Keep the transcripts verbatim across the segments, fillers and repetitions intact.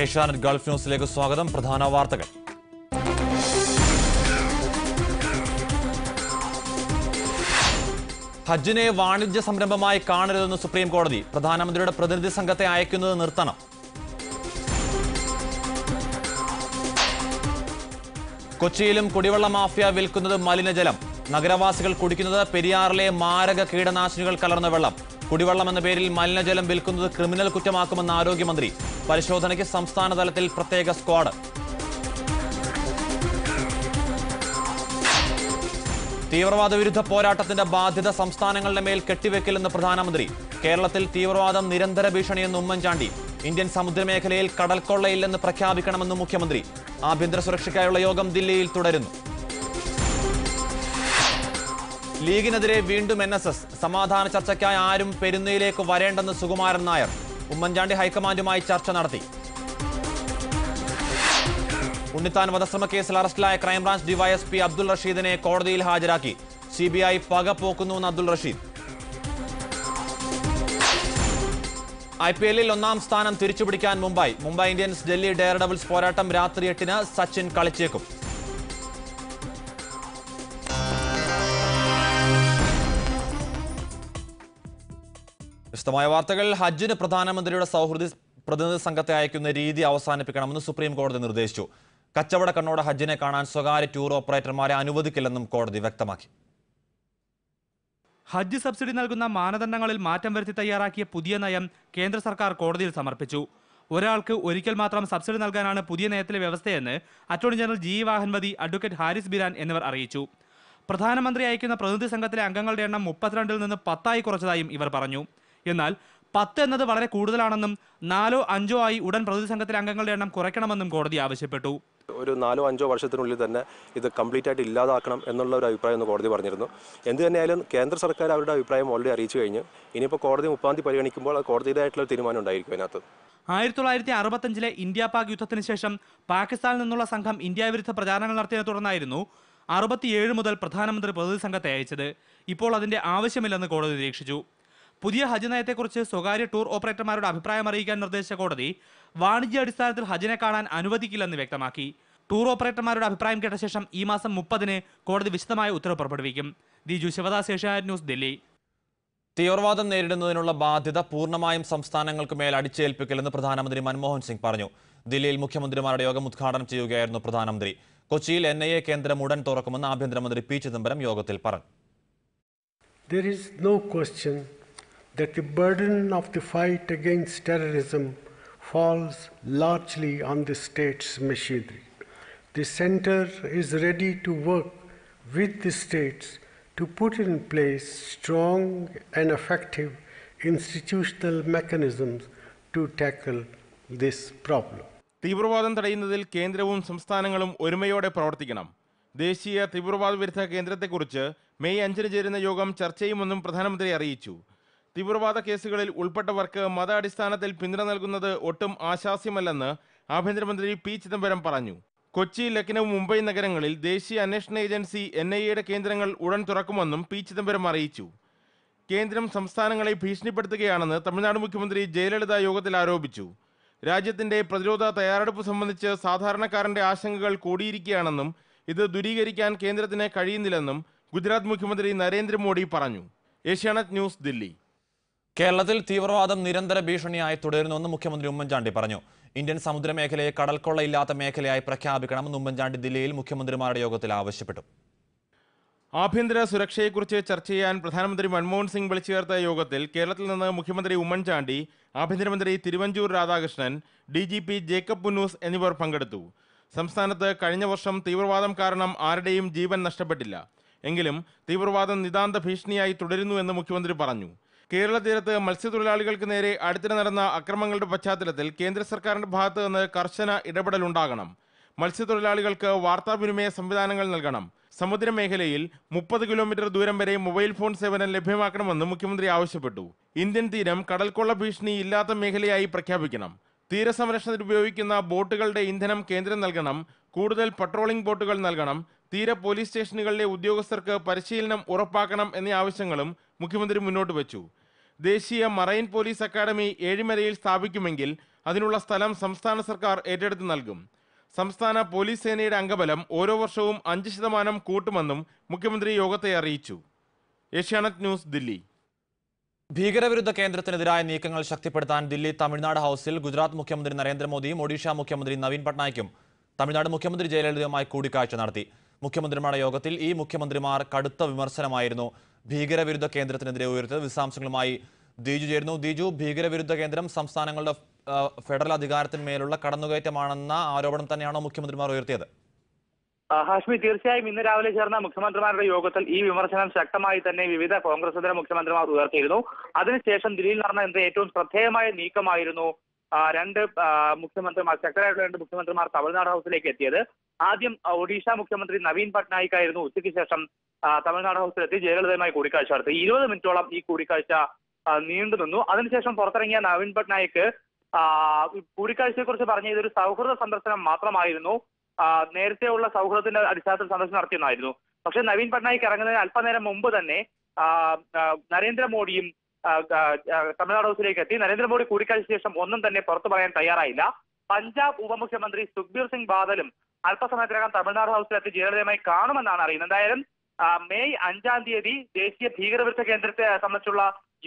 Asianet Gulf ന്യൂസിലേക്ക് സ്വാഗതം. പ്രധാന വാർത്തകൾ. ഹജ്ജിനെ വാണിജ്യ സംരംഭമായി കാണരുതെന്ന് സുപ്രീം കോടതി. പ്രധാനമന്ത്രിയുടെ പ്രതിനിധി സംഘത്തെ അയക്കുന്നത് നിർത്തണം. കൊച്ചിയിലും കുടിവെള്ള മാഫിയ വിൽക്കുന്നത് മലിനജലം. നഗരവാസികൾ കുടിക്കുന്നത് പെരിയാറിലെ മാരക കീടനാശിനികൾ കലർന്ന വെള്ളം. കുടിവെള്ളം എന്ന പേരിൽ മലിനജലം വിൽക്കുന്നത് ക്രിമിനൽ കുറ്റമാക്കുമെന്ന് ആരോഗ്യമന്ത്രി. പരിശോധനയ്ക്ക് സംസ്ഥാന തലത്തിൽ പ്രത്യേക സ്ക്വാഡ്. തീവ്രവാദ വിരുദ്ധ പോരാട്ടത്തിന്റെ ബാധ്യത സംസ്ഥാനങ്ങളുടെ മേൽ കെട്ടിവെക്കില്ലെന്ന് പ്രധാനമന്ത്രി. കേരളത്തിൽ തീവ്രവാദം നിരന്തര ഭീഷണിയെന്ന് ഉമ്മൻചാണ്ടി. ഇന്ത്യൻ സമുദ്രമേഖലയിൽ കടൽക്കൊള്ളയില്ലെന്ന് പ്രഖ്യാപിക്കണമെന്ന് മുഖ്യമന്ത്രി. ആഭ്യന്തര സുരക്ഷയ്ക്കായുള്ള യോഗം ദില്ലിയിൽ തുടരുന്നു. ലീഗിനെതിരെ വീണ്ടും എൻ എസ് എസ്. സമാധാന ചർച്ചയ്ക്കായി ആരും പെരുന്നയിലേക്ക് വരേണ്ടെന്ന് സുകുമാരൻ നായർ. ഉമ്മൻചാണ്ടി ഹൈക്കമാൻഡുമായി ചർച്ച നടത്തി. ഉണ്ണിത്താൻ വധശ്രമക്കേസിൽ അറസ്റ്റിലായ ക്രൈംബ്രാഞ്ച് ഡിവൈഎസ്പി അബ്ദുൾ റഷീദിനെ കോടതിയിൽ ഹാജരാക്കി. സി ബി ഐ പക പോക്കുന്നുവെന്ന് അബ്ദുൾ റഷീദ്. ഐ പി എല്ലിൽ ഒന്നാം സ്ഥാനം തിരിച്ചുപിടിക്കാൻ Mumbai. Mumbai Indians Delhi dare doubles പോരാട്ടം രാത്രി എട്ടിന് സച്ചിൻ കളിച്ചേക്കും. വിശദമായ വാർത്തകൾ. ഹജ്ജിന് പ്രധാനമന്ത്രിയുടെ സൗഹൃദ പ്രതിനിധി സംഘത്തെ അയക്കുന്ന രീതി അവസാനിപ്പിക്കണമെന്ന് സുപ്രീം കോടതി നിർദ്ദേശിച്ചു. കച്ചവട കണ്ണോടെ ഹജ്ജിനെ കാണാൻ സ്വകാര്യ ടൂർ ഓപ്പറേറ്റർമാരെ അനുവദിക്കില്ലെന്നും കോടതി വ്യക്തമാക്കി. ഹജ്ജ് സബ്സിഡി നൽകുന്ന മാനദണ്ഡങ്ങളിൽ മാറ്റം വരുത്തി തയ്യാറാക്കിയ പുതിയ നയം കേന്ദ്ര സർക്കാർ കോടതിയിൽ സമർപ്പിച്ചു. ഒരാൾക്ക് ഒരിക്കൽ മാത്രം സബ്സിഡി നൽകാനാണ് പുതിയ നയത്തിലെ വ്യവസ്ഥയെന്ന് attorney general G E Vahanvati, advocate Haris Beeran എന്നിവർ അറിയിച്ചു. പ്രധാനമന്ത്രി അയക്കുന്ന പ്രതിനിധി സംഘത്തിലെ അംഗങ്ങളുടെ എണ്ണം മുപ്പത്തിരണ്ടിൽ നിന്ന് പത്തായി കുറച്ചതായും ഇവർ പറഞ്ഞു. എന്നാൽ പത്ത് എന്നത് വളരെ കൂടുതലാണെന്നും നാലോ അഞ്ചോ ആയി ഉടൻ പ്രതിനിധി സംഘത്തിലെ അംഗങ്ങളുടെ എണ്ണം കുറയ്ക്കണമെന്നും കോടതി ആവശ്യപ്പെട്ടു. ഒരു നാലോ അഞ്ചോ വർഷത്തിനുള്ളിൽ തന്നെ ഇത് കംപ്ലീറ്റ് ആയിട്ട് ഇല്ലാതാക്കണം എന്നുള്ള ഒരു അഭിപ്രായം എന്ന് കോടതി പറഞ്ഞിരുന്നു. എന്ത് തന്നെയായാലും കേന്ദ്ര സർക്കാർ അവരുടെ അഭിപ്രായം ഓൾറെഡി അറിയിച്ചു കഴിഞ്ഞു. ഇനിയിപ്പോൾ കോടതി മുപ്പാം തീയതി പരിഗണിക്കുമ്പോൾ കോടതിയുടേതായിട്ടുള്ള തീരുമാനം ഉണ്ടായിരിക്കും. അതിനകത്ത് ആയിരത്തി തൊള്ളായിരത്തി അറുപത്തഞ്ചിലെ ഇന്ത്യ പാക് യുദ്ധത്തിന് ശേഷം പാകിസ്ഥാനിൽ നിന്നുള്ള സംഘം ഇന്ത്യ വിരുദ്ധ പ്രചാരണങ്ങൾ നടത്തിയതിനെ തുടർന്നായിരുന്നു അറുപത്തിയേഴ് മുതൽ പ്രധാനമന്ത്രി പ്രതിനിധി സംഘത്തെ അയച്ചത്. ഇപ്പോൾ അതിന്റെ ആവശ്യമില്ലെന്ന് കോടതി നിരീക്ഷിച്ചു. പുതിയ ഹജ്ജ് നയത്തെക്കുറിച്ച് സ്വകാര്യ ടൂർ ഓപ്പറേറ്റർമാരുടെ അഭിപ്രായം അറിയിക്കാൻ നിർദ്ദേശിച്ച കോടതി വാണിജ്യാടിസ്ഥാനത്തിൽ ഹജ്ജിനെ കാണാൻ അനുവദിക്കില്ലെന്ന് വ്യക്തമാക്കി. ടൂർ ഓപ്പറേറ്റർമാരുടെ അഭിപ്രായം കേട്ട ശേഷം ഈ മാസം മുപ്പതിന് കോടതി വിശദമായ ഉത്തരവ് പുറപ്പെടുവിക്കും. ദിജു ശിവദാസ്, ഏഷ്യാനെറ്റ് ന്യൂസ്, ദില്ലി. തീവ്രവാദം നേരിടുന്നതിനുള്ള ബാധ്യത പൂർണ്ണമായും സംസ്ഥാനങ്ങൾക്ക് മേൽ അടിച്ചേൽപ്പിക്കില്ലെന്ന് പ്രധാനമന്ത്രി മൻമോഹൻ സിംഗ് പറഞ്ഞു. ദില്ലിയിൽ മുഖ്യമന്ത്രിമാരുടെ യോഗം ഉദ്ഘാടനം ചെയ്യുകയായിരുന്നു പ്രധാനമന്ത്രി. കൊച്ചിയിൽ എൻ ഐ എ കേന്ദ്രം ഉടൻ തുറക്കുമെന്ന് ആഭ്യന്തരമന്ത്രി പി ചിദംബരം യോഗത്തിൽ പറഞ്ഞു. That the burden of the fight against terrorism falls largely on the state's machinery. The center is ready to work with the states to put in place strong and effective institutional mechanisms to tackle this problem. തീവ്രവാദം തടയുന്നതിൽ കേന്ദ്രവും സംസ്ഥാനങ്ങളും ഒരുമയോടെ പ്രവർത്തിക്കണം. ദേശീയ തീവ്രവാദ വിരുദ്ധ കേന്ദ്രത്തെക്കുറിച്ച് May അഞ്ചിന് ചേരുന്ന യോഗം ചർച്ച ചെയ്യുമെന്നും പ്രധാനമന്ത്രി അറിയിച്ചു. തീവ്രവാദ കേസുകളിൽ ഉൾപ്പെട്ടവർക്ക് മത അടിസ്ഥാനത്തിൽ പിന്തുണ നൽകുന്നത് ഒട്ടും ആശാസ്യമല്ലെന്ന് ആഭ്യന്തരമന്ത്രി പി ചിദംബരം പറഞ്ഞു. കൊച്ചി, ലക്നൗ, മുംബൈ നഗരങ്ങളിൽ ദേശീയ അന്വേഷണ ഏജൻസി എൻ ഐ എയുടെ കേന്ദ്രങ്ങൾ ഉടൻ തുറക്കുമെന്നും പി ചിദംബരം അറിയിച്ചു. കേന്ദ്രം സംസ്ഥാനങ്ങളെ ഭീഷണിപ്പെടുത്തുകയാണെന്ന് തമിഴ്നാട് മുഖ്യമന്ത്രി ജയലളിത യോഗത്തിൽ ആരോപിച്ചു. രാജ്യത്തിന്റെ പ്രതിരോധ തയ്യാറെടുപ്പ് സംബന്ധിച്ച് സാധാരണക്കാരന്റെ ആശങ്കകൾ കൂടിയിരിക്കുകയാണെന്നും ഇത് ദൂരീകരിക്കാൻ കേന്ദ്രത്തിന് കഴിയുന്നില്ലെന്നും ഗുജറാത്ത് മുഖ്യമന്ത്രി നരേന്ദ്രമോദി പറഞ്ഞു. ഏഷ്യാനെറ്റ് ന്യൂസ്, ദില്ലി. കേരളത്തിൽ തീവ്രവാദം നിരന്തര ഭീഷണിയായി തുടരുന്നുവെന്ന് മുഖ്യമന്ത്രി ഉമ്മൻചാണ്ടി പറഞ്ഞു. ഇന്ത്യൻ സമുദ്രമേഖലയെ കടൽക്കൊള്ളയില്ലാത്ത മേഖലയായി പ്രഖ്യാപിക്കണമെന്ന് ഉമ്മൻചാണ്ടി ദില്ലിയിൽ മുഖ്യമന്ത്രിമാരുടെ യോഗത്തിൽ ആവശ്യപ്പെട്ടു. ആഭ്യന്തര സുരക്ഷയെക്കുറിച്ച് ചർച്ച ചെയ്യാൻ പ്രധാനമന്ത്രി മൻമോഹൻ സിംഗ് വിളിച്ചു ചേർത്ത യോഗത്തിൽ കേരളത്തിൽ നിന്ന് മുഖ്യമന്ത്രി ഉമ്മൻചാണ്ടി, ആഭ്യന്തരമന്ത്രി Thiruvanchoor Radhakrishnan, D G P Jacob Punnoose എന്നിവർ പങ്കെടുത്തു. സംസ്ഥാനത്ത് കഴിഞ്ഞ വർഷം തീവ്രവാദം കാരണം ആരുടെയും ജീവൻ നഷ്ടപ്പെട്ടില്ല. എങ്കിലും തീവ്രവാദം നിതാന്ത ഭീഷണിയായി തുടരുന്നുവെന്ന് മുഖ്യമന്ത്രി പറഞ്ഞു. കേരള തീരത്ത് മത്സ്യത്തൊഴിലാളികൾക്ക് നേരെ അടുത്തിടെ നടന്ന അക്രമങ്ങളുടെ പശ്ചാത്തലത്തിൽ കേന്ദ്ര സർക്കാരിന്റെ ഭാഗത്ത് നിന്ന് കർശന ഇടപെടലുണ്ടാകണം. മത്സ്യത്തൊഴിലാളികൾക്ക് വാർത്താവിനിമയ സംവിധാനങ്ങൾ നൽകണം. സമുദ്രമേഖലയിൽ മുപ്പത് കിലോമീറ്റർ ദൂരം വരെ മൊബൈൽ ഫോൺ സേവനം ലഭ്യമാക്കണമെന്ന് മുഖ്യമന്ത്രി ആവശ്യപ്പെട്ടു. ഇന്ത്യൻ തീരം കടൽക്കൊള്ള ഭീഷണി ഇല്ലാത്ത മേഖലയായി പ്രഖ്യാപിക്കണം. തീരസംരക്ഷണത്തിന് ഉപയോഗിക്കുന്ന ബോട്ടുകളുടെ ഇന്ധനം കേന്ദ്രം നൽകണം. കൂടുതൽ പട്രോളിംഗ് ബോട്ടുകൾ നൽകണം. തീര പോലീസ് സ്റ്റേഷനുകളിലെ ഉദ്യോഗസ്ഥർക്ക് പരിശീലനം ഉറപ്പാക്കണം എന്നീ ആവശ്യങ്ങളും മുഖ്യമന്ത്രി മുന്നോട്ട് വച്ചു. ദേശീയ മറൈൻ പോലീസ് അക്കാദമി ഏഴിമലയിൽ സ്ഥാപിക്കുമെങ്കിൽ അതിനുള്ള സ്ഥലം സംസ്ഥാന സർക്കാർ ഏറ്റെടുത്ത് നൽകും. സംസ്ഥാന പോലീസ് സേനയുടെ അംഗബലം ഓരോ വർഷവും അഞ്ച് ശതമാനം കൂട്ടുമെന്നും മുഖ്യമന്ത്രി യോഗത്തെ അറിയിച്ചു. ഏഷ്യാനെറ്റ് ന്യൂസ്, ദില്ലി. ഭീകരവിരുദ്ധ കേന്ദ്രത്തിനെതിരായ നീക്കങ്ങൾ ശക്തിപ്പെടുത്താൻ ദില്ലി തമിഴ്നാട് ഹൌസിൽ ഗുജറാത്ത് മുഖ്യമന്ത്രി നരേന്ദ്രമോദിയും ഒഡീഷ മുഖ്യമന്ത്രി നവീൻ പട്നായിക്കും തമിഴ്നാട് മുഖ്യമന്ത്രി ജയലളിതയുമായി കൂടിക്കാഴ്ച നടത്തി. മുഖ്യമന്ത്രിമാരുടെ യോഗത്തിൽ ഈ മുഖ്യമന്ത്രിമാർ കടുത്ത വിമർശനമായിരുന്നു ഭീകരവിരുദ്ധ കേന്ദ്രത്തിനെതിരെ ഉയർത്തിയത്. വിശദാംശങ്ങളുമായി ദിജു ചേരുന്നു. ദിജു, ഭീകരവിരുദ്ധ കേന്ദ്രം സംസ്ഥാനങ്ങളുടെ ഫെഡറൽ അധികാരത്തിന്മേലുള്ള കടന്നുകയറ്റമാണെന്ന ആരോപണം തന്നെയാണോ മുഖ്യമന്ത്രിമാർ ഉയർത്തിയത്? ഹാഷ്മി, തീർച്ചയായും ഇന്ന് രാവിലെ ചേർന്ന മുഖ്യമന്ത്രിമാരുടെ യോഗത്തിൽ ഈ വിമർശനം ശക്തമായി തന്നെ വിവിധ കോൺഗ്രസിന്റെ മുഖ്യമന്ത്രിമാർ ഉയർത്തിയിരുന്നു. അതിനുശേഷം ദില്ലിയിൽ നടന്ന ഏറ്റവും ശ്രദ്ധേയമായ നീക്കമായിരുന്നു രണ്ട് മുഖ്യമന്ത്രിമാർ ശക്തരായിട്ടുള്ള രണ്ട് മുഖ്യമന്ത്രിമാർ തമിഴ്നാട് ഹൌസിലേക്ക് എത്തിയത്. ആദ്യം ഒഡീഷ മുഖ്യമന്ത്രി നവീൻ പട്നായിക് ആയിരുന്നു ഉച്ചയ്ക്ക് ശേഷം തമിഴ്നാട് ഹൌസിലെത്തി ജയലളിതയുമായി കൂടിക്കാഴ്ച നടത്തി. ഇരുപത് മിനിറ്റോളം ഈ കൂടിക്കാഴ്ച നീണ്ടു നിന്നു. അതിനുശേഷം പുറത്തിറങ്ങിയ നവീൻ പട്നായിക് കൂടിക്കാഴ്ചയെ കുറിച്ച് പറഞ്ഞ ഇതൊരു സൗഹൃദ സന്ദർശനം മാത്രമായിരുന്നു, നേരത്തെയുള്ള സൗഹൃദത്തിന്റെ അടിസ്ഥാനത്തിൽ സന്ദർശനം നടത്തിയെന്നായിരുന്നു. പക്ഷെ നവീൻ പട്നായിക് ഇറങ്ങുന്നതിന് അല്പനേരം മുമ്പ് തന്നെ നരേന്ദ്രമോദിയും തമിഴ്നാട് ഹൌസിലേക്ക് എത്തി. നരേന്ദ്രമോദി കൂടിക്കാഴ്ച ശേഷം ഒന്നും തന്നെ പുറത്തു പറയാൻ തയ്യാറായില്ല. പഞ്ചാബ് ഉപമുഖ്യമന്ത്രി സുഖ്ബീർ സിംഗ് ബാദലും അല്പസമയത്തിനകം തമിഴ്നാട് ഹൌസിലെത്തി ജയലളിതയുമായി കാണുമെന്നാണ് അറിയുന്നത്. എന്തായാലും മെയ് അഞ്ചാം തീയതി ദേശീയ ഭീകരവിരുദ്ധ കേന്ദ്രത്തെ സംബന്ധിച്ചുള്ള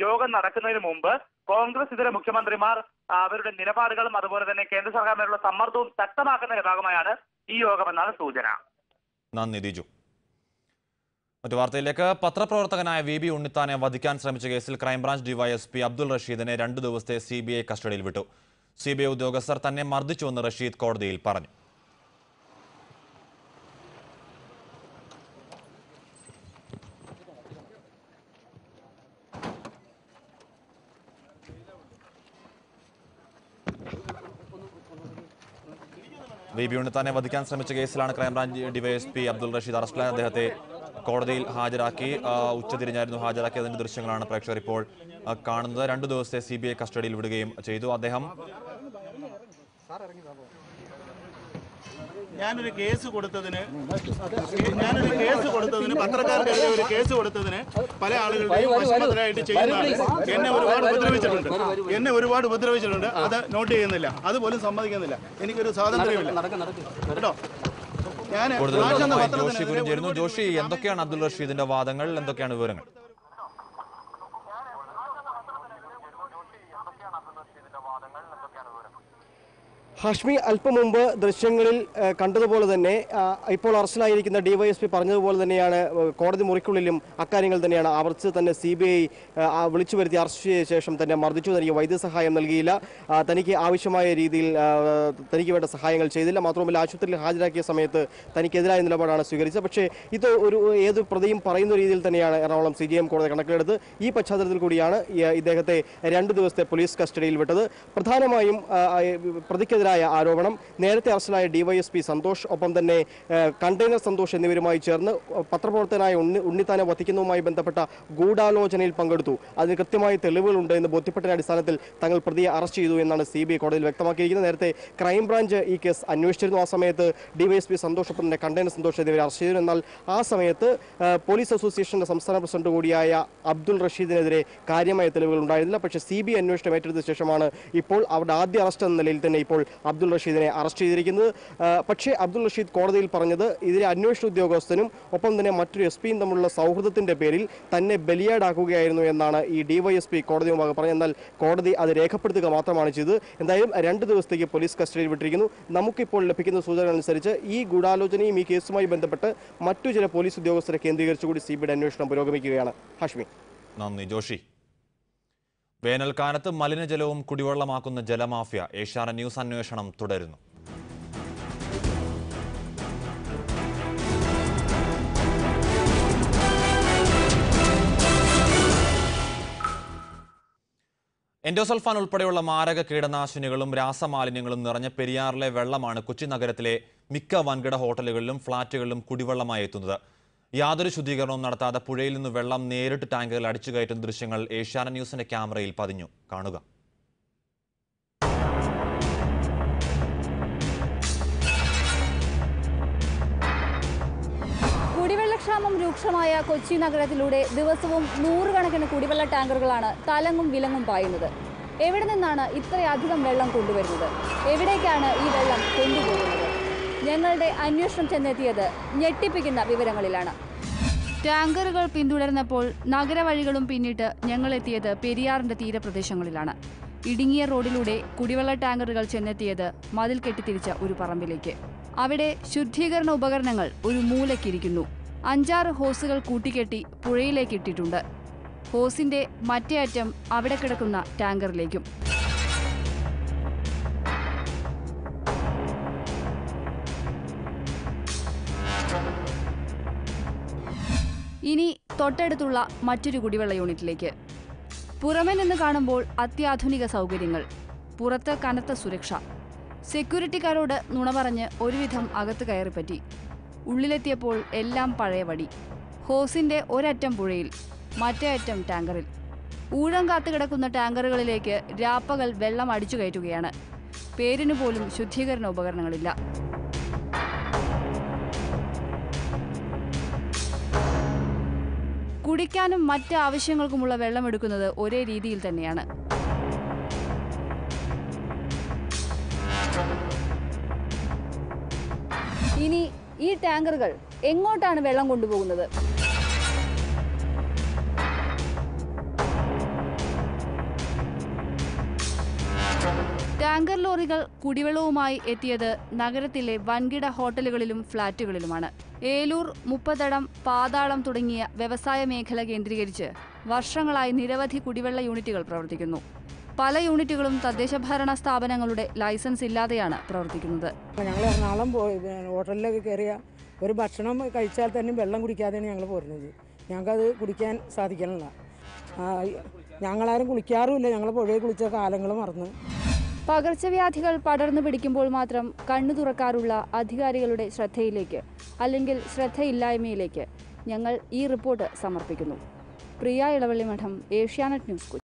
യോഗം നടക്കുന്നതിന് മുമ്പ് കോൺഗ്രസ് ഇതര മുഖ്യമന്ത്രിമാർ അവരുടെ നിലപാടുകളും അതുപോലെ തന്നെ കേന്ദ്ര സർക്കാരിനുള്ള സമ്മർദ്ദവും ശക്തമാക്കുന്നതിന്റെ ഭാഗമായാണ് ഈ യോഗമെന്നാണ് സൂചന. നന്ദി ദിജു. മറ്റു വാർത്തയിലേക്ക്. പത്രപ്രവർത്തകനായ വി ബി ഉണ്ണിത്താനെ വധിക്കാൻ ശ്രമിച്ച കേസിൽ ക്രൈംബ്രാഞ്ച് ഡിവൈഎസ്പി അബ്ദുൾ റഷീദിനെ രണ്ടു ദിവസത്തെ സി ബി ഐ കസ്റ്റഡിയിൽ വിട്ടു. സി ബി ഐ ഉദ്യോഗസ്ഥർ തന്നെ മർദ്ദിച്ചുവെന്ന് റഷീദ് കോടതിയിൽ പറഞ്ഞു. വി ബി ഉണ്ണിത്താനെ വധിക്കാൻ ശ്രമിച്ച കേസിലാണ് ക്രൈംബ്രാഞ്ച് ഡിവൈഎസ്പി അബ്ദുൾ റഷീദ് അറസ്റ്റിലായ. അദ്ദേഹത്തെ കോടതിയിൽ ഹാജരാക്കി ഉച്ചതിരിഞ്ഞായിരുന്നു ഹാജരാക്കിയതിന്റെ ദൃശ്യങ്ങളാണ് പ്രേക്ഷകർ ഇപ്പോൾ കാണുന്നത്. രണ്ടു ദിവസത്തെ സി ബി ഐ കസ്റ്റഡിയിൽ വിടുകയും ചെയ്തു. അദ്ദേഹം ഞാനൊരു കേസ് കൊടുത്തതിന് ഞാനൊരു കേസ് കൊടുത്തതിന് പത്രക്കാർക്കെതിരെ ഒരു കേസ് കൊടുത്തതിന് പല ആളുകളുടെയും വശമതരായിട്ട് ചെയ്യുന്നതാണ്. എന്നെ ഒരുപാട് ഉപദ്രവിച്ചിട്ടുണ്ട് എന്നെ ഒരുപാട് ഉപദ്രവിച്ചിട്ടുണ്ട് അത് നോട്ട് ചെയ്യുന്നില്ല, അതുപോലും സമ്മതിക്കുന്നില്ല. എനിക്കൊരു സ്വാതന്ത്ര്യമില്ല കേട്ടോ. ജോഷി കുരിഞ്ഞിരുന്നു. ജോഷി, എന്തൊക്കെയാണ് അബ്ദുൾ റഷീദിന്റെ വാദങ്ങൾ, എന്തൊക്കെയാണ് വിവരങ്ങൾ? ഹാഷ്മി, അല്പം മുമ്പ് ദൃശ്യങ്ങളിൽ കണ്ടതുപോലെ തന്നെ ഇപ്പോൾ അറസ്റ്റിലായിരിക്കുന്ന ഡിവൈഎസ്പി പറഞ്ഞതുപോലെ തന്നെയാണ് കോടതി മുറിക്കുള്ളിലും അക്കാര്യങ്ങൾ തന്നെയാണ് ആവർത്തിച്ച് തന്നെ സി ബി ഐ വിളിച്ചു വരുത്തി അറസ്റ്റ് ചെയ്ത ശേഷം തന്നെ മർദ്ദിച്ചു. തനിക്ക് വൈദ്യസഹായം നൽകിയില്ല, തനിക്ക് ആവശ്യമായ രീതിയിൽ തനിക്ക് വേണ്ട സഹായങ്ങൾ ചെയ്തില്ല. മാത്രമല്ല ആശുപത്രിയിൽ ഹാജരാക്കിയ സമയത്ത് തനിക്കെതിരായ നിലപാടാണ് സ്വീകരിച്ചത്. പക്ഷേ ഇത് ഒരു ഏത് പ്രതിയും പറയുന്ന രീതിയിൽ തന്നെയാണ് എറണാകുളം സി ജി എം കോടതി കണക്കിലെടുത്ത്. ഈ പശ്ചാത്തലത്തിൽ കൂടിയാണ് ഇദ്ദേഹത്തെ രണ്ടു ദിവസത്തെ പോലീസ് കസ്റ്റഡിയിൽ വിട്ടത്. പ്രധാനമായും പ്രതിക്കെതിരായ ആരോപണം നേരത്തെ അറസ്റ്റിലായ ഡിവൈഎസ്പി സന്തോഷ് ഒപ്പം തന്നെ കണ്ടെയ്നർ സന്തോഷ് എന്നിവരുമായി ചേർന്ന് പത്രപ്രവർത്തകനായ ഉണ്ണി ഉണ്ണിത്താനെ വധിക്കുന്നതുമായി ബന്ധപ്പെട്ട ഗൂഢാലോചനയിൽ പങ്കെടുത്തു, അതിന് കൃത്യമായ തെളിവുകളുണ്ട് എന്ന് ബോധ്യപ്പെട്ടതിന്റെ അടിസ്ഥാനത്തിൽ തങ്ങൾ പ്രതിയെ അറസ്റ്റ് ചെയ്തു എന്നാണ് സി ബി ഐ കോടതിയിൽ വ്യക്തമാക്കിയിരിക്കുന്നത്. നേരത്തെ ക്രൈംബ്രാഞ്ച് ഈ കേസ് അന്വേഷിച്ചിരുന്നു. ആ സമയത്ത് ഡിവൈഎസ്പി സന്തോഷ് ഒപ്പം തന്നെ കണ്ടെയ്നർ സന്തോഷ് എന്നിവരെ അറസ്റ്റ് ചെയ്തു. എന്നാൽ ആ സമയത്ത് പോലീസ് അസോസിയേഷന്റെ സംസ്ഥാന പ്രസിഡന്റ് കൂടിയായ അബ്ദുൾ റഷീദിനെതിരെ കാര്യമായ തെളിവുകൾ ഉണ്ടായിരുന്നില്ല. പക്ഷേ സി ബി ഐ അന്വേഷണം ഏറ്റെടുത്ത ശേഷമാണ് ഇപ്പോൾ അവരുടെ ആദ്യ അറസ്റ്റ് എന്ന നിലയിൽ തന്നെ ഇപ്പോൾ അബ്ദുൾ റഷീദിനെ അറസ്റ്റ് ചെയ്തിരിക്കുന്നത്. പക്ഷേ അബ്ദുൾ റഷീദ് കോടതിയിൽ പറഞ്ഞത് ഇതിലെ അന്വേഷണ ഉദ്യോഗസ്ഥനും ഒപ്പം തന്നെ മറ്റൊരു എസ് പിയും തമ്മിലുള്ള സൗഹൃദത്തിന്റെ പേരിൽ തന്നെ ബലിയാടാക്കുകയായിരുന്നു എന്നാണ് ഈ ഡിവൈഎസ്പി കോടതി മുമ്പാകെ പറഞ്ഞത്. എന്നാൽ കോടതി അത് രേഖപ്പെടുത്തുക മാത്രമാണ് ചെയ്തത്. എന്തായാലും രണ്ട് ദിവസത്തേക്ക് പോലീസ് കസ്റ്റഡിയിൽ വിട്ടിരിക്കുന്നു. നമുക്കിപ്പോൾ ലഭിക്കുന്ന സൂചന അനുസരിച്ച് ഈ ഗൂഢാലോചനയും ഈ കേസുമായി ബന്ധപ്പെട്ട് മറ്റു ചില പോലീസ് ഉദ്യോഗസ്ഥരെ കേന്ദ്രീകരിച്ചുകൂടി സി ബി ഐ അന്വേഷണം പുരോഗമിക്കുകയാണ്. ഹാഷ്മി, നന്ദി. ജോഷി, വേനൽക്കാലത്ത് മലിനജലവും കുടിവെള്ളമാക്കുന്ന ജലമാഫിയ. ഏഷ്യാനെറ്റ് ന്യൂസ് അന്വേഷണം തുടരുന്നു. എൻഡോസൾഫാൻ ഉൾപ്പെടെയുള്ള മാരക കീടനാശിനികളും രാസമാലിന്യങ്ങളും നിറഞ്ഞ പെരിയാറിലെ വെള്ളമാണ് കൊച്ചി നഗരത്തിലെ മിക്ക വൻകിട ഹോട്ടലുകളിലും ഫ്ളാറ്റുകളിലും കുടിവെള്ളമായി എത്തുന്നത്. യാതൊരു ശുദ്ധീകരണവും നടത്താതെ പുഴയിൽ നിന്ന് വെള്ളം നേരിട്ട് ടാങ്കുകൾ അടിച്ചു കയറ്റുന്ന ദൃശ്യങ്ങൾ ഏഷ്യാനെറ്റ് ന്യൂസിന്റെ ക്യാമറയിൽ പതിഞ്ഞു. കാണുക. കുടിവെള്ള വെള്ളക്ഷാമം രൂക്ഷമായ കൊച്ചി നഗരത്തിലൂടെ ദിവസവും നൂറുകണക്കിന് കുടിവെള്ള ടാങ്കറുകളാണ് തലങ്ങും വിലങ്ങും പായുന്നത്. എവിടെ നിന്നാണ് ഇത്രയധികം വെള്ളം കൊണ്ടുവരുന്നത്? എവിടേക്കാണ് ഈ വെള്ളം കൊണ്ടുപോകുന്നത്? ഞങ്ങളുടെ അന്വേഷണം ചെന്നെത്തിയത് ഞെട്ടിപ്പിക്കുന്ന വിവരങ്ങളിലാണ്. ടാങ്കറുകൾ പിന്തുടർന്നപ്പോൾ നഗരവഴികളും പിന്നിട്ട് ഞങ്ങളെത്തിയത് പെരിയാറിന്റെ തീരപ്രദേശങ്ങളിലാണ്. ഇടുങ്ങിയ റോഡിലൂടെ കുടിവെള്ള ടാങ്കറുകൾ ചെന്നെത്തിയത് മതിൽ കെട്ടിത്തിരിച്ച ഒരു പറമ്പിലേക്ക്. അവിടെ ശുദ്ധീകരണ ഉപകരണങ്ങൾ ഒരു മൂലക്കിരിക്കുന്നു. അഞ്ചാറ് ഹോസുകൾ കൂട്ടിക്കെട്ടി പുഴയിലേക്ക് ഇട്ടിട്ടുണ്ട്. ഹോസിന്റെ മറ്റേ അറ്റം അവിടെ കിടക്കുന്ന ടാങ്കറിലേക്കും. ഇനി തൊട്ടടുത്തുള്ള മറ്റൊരു കുടിവെള്ള യൂണിറ്റിലേക്ക്. പുറമെ നിന്ന് കാണുമ്പോൾ അത്യാധുനിക സൗകര്യങ്ങൾ, പുറത്ത് കനത്ത സുരക്ഷ. സെക്യൂരിറ്റിക്കാരോട് നുണ പറഞ്ഞ് ഒരുവിധം അകത്ത് കയറിപ്പറ്റി. ഉള്ളിലെത്തിയപ്പോൾ എല്ലാം പഴയപടി. ഹോസിന്റെ ഒരറ്റം പുഴയിൽ, മറ്റേ അറ്റം ടാങ്കറിൽ. ഊഴം കാത്തു കിടക്കുന്ന ടാങ്കറുകളിലേക്ക് രാപ്പകൽ വെള്ളം അടിച്ചു കയറ്റുകയാണ്. പേരിന് പോലും ശുദ്ധീകരണ ഉപകരണങ്ങളില്ല. കുടിക്കാനും മറ്റ് ആവശ്യങ്ങൾക്കുമുള്ള വെള്ളമെടുക്കുന്നത് ഒരേ രീതിയിൽ തന്നെയാണ്. ഇനി ഈ ടാങ്കറുകൾ എങ്ങോട്ടാണ് വെള്ളം കൊണ്ടുപോകുന്നത്? ടാങ്കർ ലോറികൾ കുടിവെള്ളവുമായി എത്തിയത് നഗരത്തിലെ വൻകിട ഹോട്ടലുകളിലും ഫ്ളാറ്റുകളിലുമാണ്. ഏലൂർ, മുപ്പതടം, പാതാളം തുടങ്ങിയ വ്യവസായ മേഖല കേന്ദ്രീകരിച്ച് വർഷങ്ങളായി നിരവധി കുടിവെള്ള യൂണിറ്റുകൾ പ്രവർത്തിക്കുന്നു. പല യൂണിറ്റുകളും തദ്ദേശഭരണ സ്ഥാപനങ്ങളുടെ ലൈസൻസ് ഇല്ലാതെയാണ് പ്രവർത്തിക്കുന്നത്. ഞങ്ങൾ എറണാകുളം ഹോട്ടലിലൊക്കെ കയറിയ ഒരു ഭക്ഷണം കഴിച്ചാൽ തന്നെ വെള്ളം കുടിക്കാതെയാണ് ഞങ്ങൾ പോരുന്നത്. ഞങ്ങൾക്കത് കുടിക്കാൻ സാധിക്കണില്ല. ഞങ്ങളാരും കുളിക്കാറുമില്ല. ഞങ്ങൾ പുഴയിൽ കുളിച്ച കാലങ്ങൾ മറന്നു. പകർച്ചവ്യാധികൾ പടർന്നു പിടിക്കുമ്പോൾ മാത്രം കണ്ണു തുറക്കാറുള്ള അധികാരികളുടെ ശ്രദ്ധയിലേക്ക്, അല്ലെങ്കിൽ ശ്രദ്ധയില്ലായ്മയിലേക്ക് ഞങ്ങൾ ഈ റിപ്പോർട്ട് സമർപ്പിക്കുന്നു. പ്രിയ ഇളവള്ളി മഠം, ഏഷ്യാനെറ്റ് ന്യൂസ്.